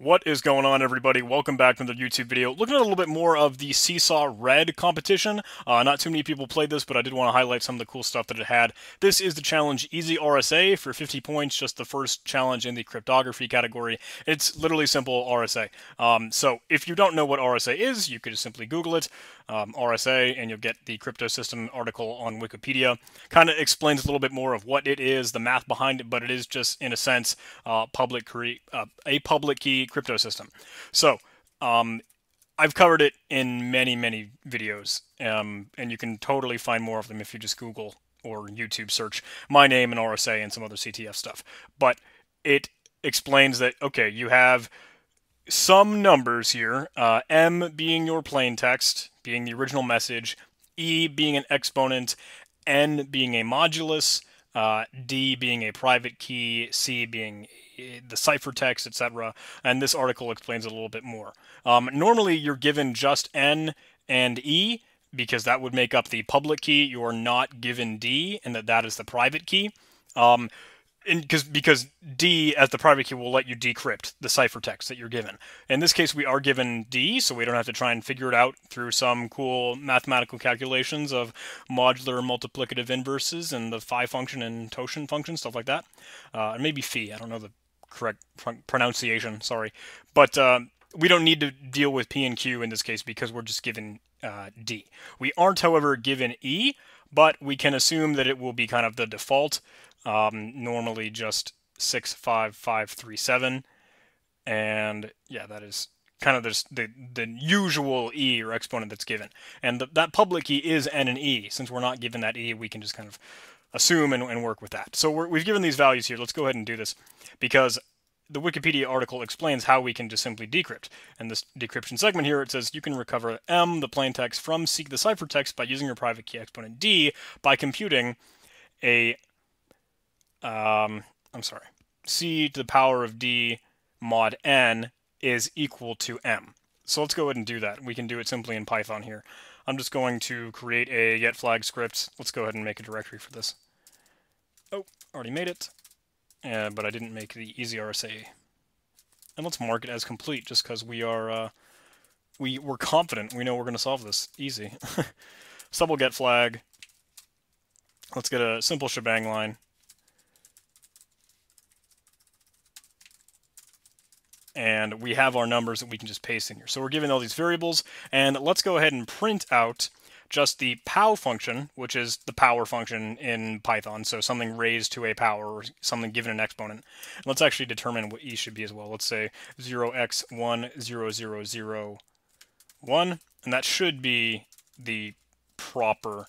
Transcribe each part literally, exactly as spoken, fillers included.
What is going on, everybody? Welcome back to another YouTube video. Looking at a little bit more of the Seesaw Red competition. Uh, not too many people played this, but I did want to highlight some of the cool stuff that it had. This is the challenge Easy R S A for fifty points, just the first challenge in the cryptography category. It's literally simple R S A. Um, so if you don't know what R S A is, you could just simply Google it, um, R S A, and you'll get the crypto system article on Wikipedia. Kind of explains a little bit more of what it is, the math behind it, but it is just, in a sense, uh, public uh, a public key crypto system. So um, I've covered it in many, many videos, um, and you can totally find more of them if you just Google or YouTube search my name and R S A and some other C T F stuff. But it explains that, okay, you have some numbers here, uh, M being your plain text, being the original message, E being an exponent, N being a modulus, Uh, D being a private key, C being the ciphertext, et cetera. And this article explains it a little bit more. Um, normally, you're given just N and E because that would make up the public key. You are not given D, and that that is the private key. Um, and because because D as the private key will let you decrypt the ciphertext that you're given. In this case, we are given D, so we don't have to try and figure it out through some cool mathematical calculations of modular multiplicative inverses and the phi function and totient function, stuff like that. Uh, and maybe phi, I don't know the correct pr pronunciation, sorry. But uh, we don't need to deal with P and Q in this case because we're just given uh, D. We aren't, however, given E, but we can assume that it will be kind of the default. Um, normally just six five five three seven, and yeah, that is kind of the, the, the usual E or exponent that's given. And the, that public key is N and E. Since we're not given that E, we can just kind of assume and, and work with that. So we're, we've given these values here. Let's go ahead and do this because the Wikipedia article explains how we can just simply decrypt. And this decryption segment here, it says you can recover M, the plaintext, from C, the ciphertext, by using your private key exponent D by computing a Um, I'm sorry, C to the power of D mod N is equal to M. So let's go ahead and do that. We can do it simply in Python here. I'm just going to create a get flag script. Let's go ahead and make a directory for this. Oh, already made it, uh, but I didn't make the easy R S A. And let's mark it as complete just because we are, uh, we, we're confident. We know we're going to solve this easy. Double get flag. Let's get a simple shebang line. And we have our numbers that we can just paste in here. So we're given all these variables, and let's go ahead and print out just the pow function, which is the power function in Python, so something raised to a power or something given an exponent. And let's actually determine what E should be as well. Let's say zero x one zero zero zero one, and that should be the proper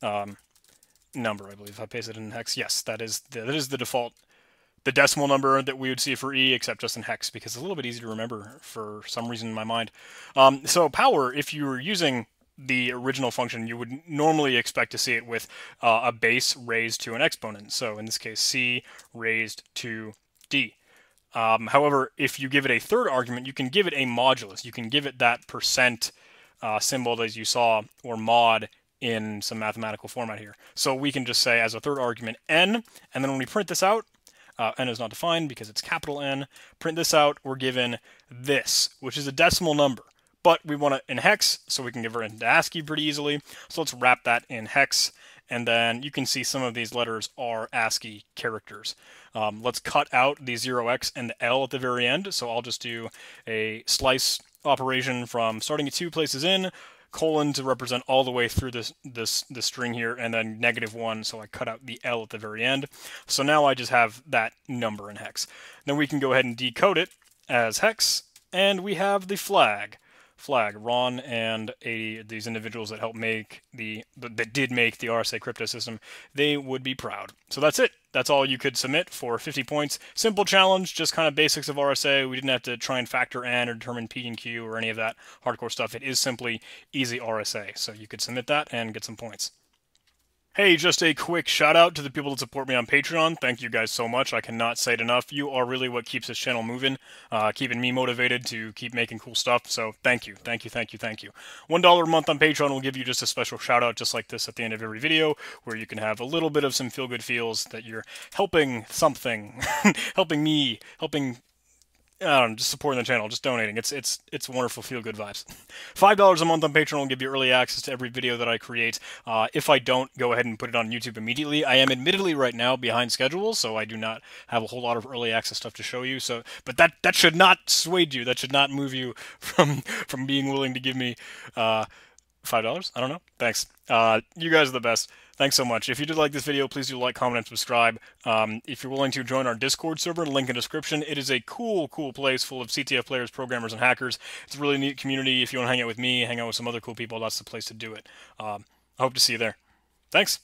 um, number, I believe. If I paste it in hex, yes, that is the, that is the default the decimal number that we would see for E, except just in hex, because it's a little bit easier to remember for some reason in my mind. Um, so power, if you were using the original function, you would normally expect to see it with uh, a base raised to an exponent. So in this case, C raised to D. Um, however, if you give it a third argument, you can give it a modulus. You can give it that percent uh, symbol as you saw, or mod, in some mathematical format here. So we can just say as a third argument, N, and then when we print this out, Uh, N is not defined because it's capital N. Print this out, we're given this, which is a decimal number. But we want it in hex, so we can convert it into ASCII pretty easily. So let's wrap that in hex, and then you can see some of these letters are ASCII characters. Um, let's cut out the zero x and the L at the very end, so I'll just do a slice operation from starting at two places in, colon to represent all the way through this this this string here, and then negative one, so I cut out the L at the very end. So now I just have that number in hex. Then we can go ahead and decode it as hex, and we have the flag. Flag, Ron and eighty, these individuals that helped make the, that did make the R S A crypto system, they would be proud. So that's it. That's all you could submit for fifty points. Simple challenge, just kind of basics of R S A. We didn't have to try and factor N or determine P and Q or any of that hardcore stuff. It is simply easy R S A. So you could submit that and get some points. Hey, just a quick shout out to the people that support me on Patreon. Thank you guys so much. I cannot say it enough. You are really what keeps this channel moving, uh, keeping me motivated to keep making cool stuff. So thank you, thank you, thank you, thank you. one dollar a month on Patreon will give you just a special shout out just like this at the end of every video, where you can have a little bit of some feel-good feels that you're helping something, helping me, helping um, just supporting the channel, just donating. It's it's it's wonderful, feel-good vibes. five dollars a month on Patreon will give you early access to every video that I create. Uh, if I don't, go ahead and put it on YouTube immediately. I am admittedly right now behind schedule, so I do not have a whole lot of early access stuff to show you. So, but that that should not sway you. That should not move you from from being willing to give me uh, five dollars. I don't know. Thanks. Uh, you guys are the best. Thanks so much. If you did like this video, please do like, comment, and subscribe. Um, if you're willing to join our Discord server, link in description. It is a cool, cool place full of C T F players, programmers, and hackers. It's a really neat community. If you want to hang out with me, hang out with some other cool people, that's the place to do it. Um, I hope to see you there. Thanks.